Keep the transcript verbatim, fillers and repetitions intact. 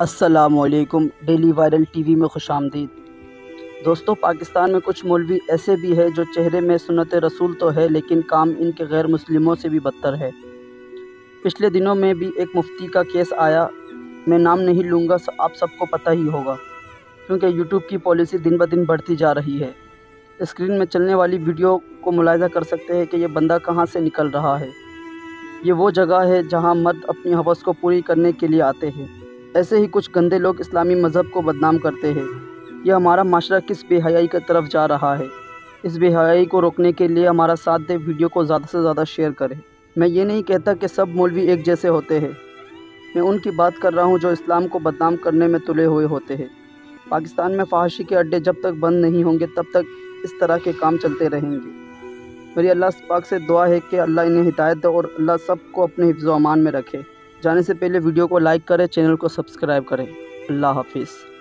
अस्सलामुअलैकुम, daily viral TV में खुशामदीद। दोस्तों, पाकिस्तान में कुछ मौलवी ऐसे भी हैं जो चेहरे में सुन्नत रसूल तो है लेकिन काम इनके गैर मुस्लिमों से भी बदतर है। पिछले दिनों में भी एक मुफ्ती का केस आया, मैं नाम नहीं लूँगा, आप सबको पता ही होगा क्योंकि यूट्यूब की पॉलिसी दिन ब दिन बढ़ती जा रही है। स्क्रीन में चलने वाली वीडियो को मुलाहिजा कर सकते हैं कि ये बंदा कहाँ से निकल रहा है। ये वो जगह है जहाँ मर्द अपनी हवस को पूरी करने के लिए आते हैं। ऐसे ही कुछ गंदे लोग इस्लामी मज़हब को बदनाम करते हैं। यह हमारा माशरा किस बेहयाई की तरफ जा रहा है। इस बेहयाई को रोकने के लिए हमारा साथ दे, वीडियो को ज़्यादा से ज़्यादा शेयर करें। मैं ये नहीं कहता कि सब मौलवी एक जैसे होते हैं, मैं उनकी बात कर रहा हूँ जो इस्लाम को बदनाम करने में तुले हुए होते हैं। पाकिस्तान में फहाशी के अड्डे जब तक बंद नहीं होंगे तब तक इस तरह के काम चलते रहेंगे। मेरी अल्लाह पाक से दुआ है कि अल्लाह इन्हें हिदायत दे और अल्लाह सबको अपने हिफ्ज़-ओ-अमान में रखे। जाने से पहले वीडियो को लाइक करें, चैनल को सब्सक्राइब करें। अल्लाह हाफिज़।